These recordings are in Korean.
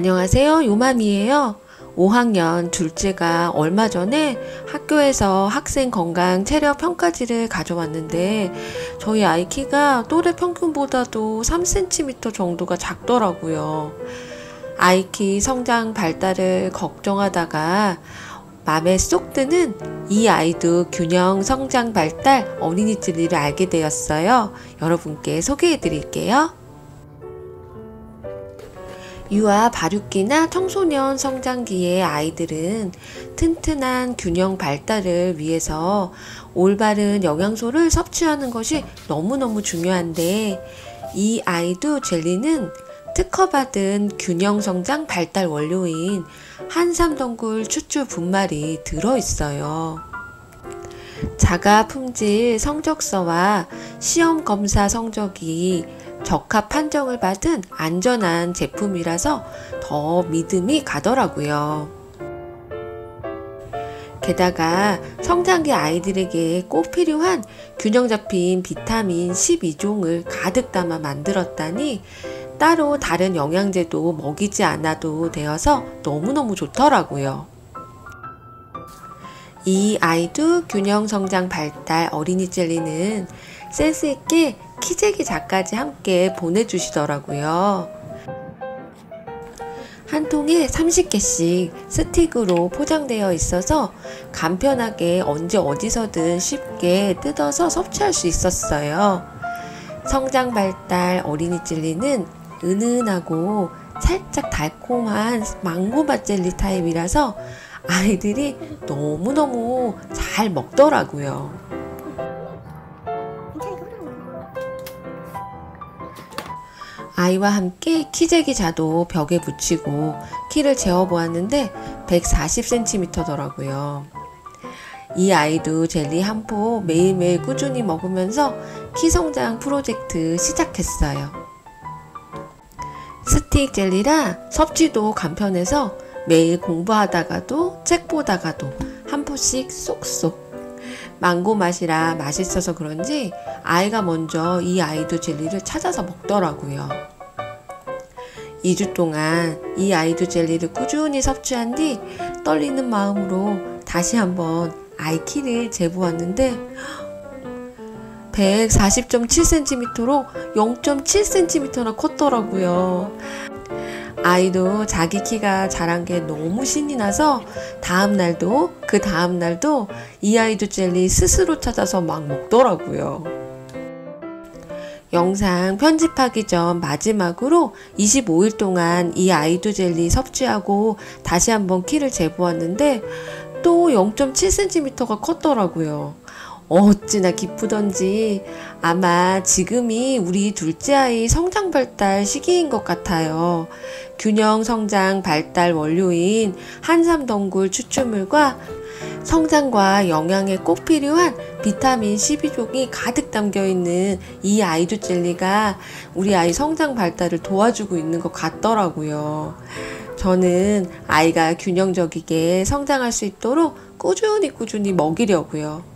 안녕하세요, 요맘이에요. 5학년 둘째가 얼마 전에 학교에서 학생 건강 체력 평가지를 가져왔는데 저희 아이 키가 또래 평균보다도 3cm 정도가 작더라고요. 아이 키 성장 발달을 걱정하다가 맘에 쏙 드는 이아이두 균형 성장 발달 어린이 진리를 알게 되었어요. 여러분께 소개해 드릴게요. 유아 발육기나 청소년 성장기의 아이들은 튼튼한 균형 발달을 위해서 올바른 영양소를 섭취하는 것이 너무너무 중요한데, 이아이두 젤리는 특허받은 균형 성장 발달 원료인 한삼덩굴 추출 분말이 들어있어요. 자가 품질 성적서와 시험 검사 성적이 적합 판정을 받은 안전한 제품이라서 더 믿음이 가더라고요. 게다가 성장기 아이들에게 꼭 필요한 균형 잡힌 비타민 12종을 가득 담아 만들었다니 따로 다른 영양제도 먹이지 않아도 되어서 너무너무 좋더라고요. 이아이두 균형 성장 발달 어린이 젤리는 센스 있게 키재기 작까지 함께 보내주시더라고요. 한 통에 30개씩 스틱으로 포장되어 있어서 간편하게 언제 어디서든 쉽게 뜯어서 섭취할 수 있었어요. 성장 발달 어린이 젤리는 은은하고 살짝 달콤한 망고맛 젤리 타입이라서 아이들이 너무너무 잘 먹더라고요. 아이와 함께 키재기자도 벽에 붙이고 키를 재어보았는데 140cm 더라고요. 이아이두 젤리 한 포 매일매일 꾸준히 먹으면서 키 성장 프로젝트 시작했어요. 스틱 젤리라 섭취도 간편해서 매일 공부하다가도 책 보다가도 한 포씩 쏙쏙. 망고 맛이라 맛있어서 그런지 아이가 먼저 이아이두 젤리를 찾아서 먹더라고요. 2주 동안 이아이두 젤리를 꾸준히 섭취한 뒤 떨리는 마음으로 다시 한번 아이 키를 재보았는데 140.7cm로 0.7cm나 컸더라고요. 아이도 자기 키가 자란 게 너무 신이 나서 다음날도 그 다음날도 이아이두 젤리 스스로 찾아서 막 먹더라고요. 영상 편집하기 전 마지막으로 25일 동안 이아이두 젤리 섭취하고 다시 한번 키를 재보았는데 또 0.7cm가 컸더라고요. 어찌나 기쁘던지 아마 지금이 우리 둘째 아이 성장 발달 시기인 것 같아요. 균형 성장 발달 원료인 한삼덩굴 추출물과 성장과 영양에 꼭 필요한 비타민 12종이 가득 담겨 있는 이 아이두 젤리가 우리 아이 성장 발달을 도와주고 있는 것 같더라고요. 저는 아이가 균형적이게 성장할 수 있도록 꾸준히 먹이려고요.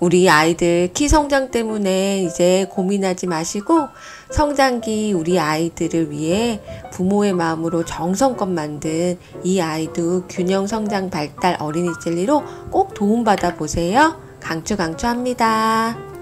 우리 아이들 키 성장 때문에 이제 고민하지 마시고 성장기 우리 아이들을 위해 부모의 마음으로 정성껏 만든 이아이두 균형 성장 발달 어린이 젤리로 꼭 도움받아 보세요. 강추합니다.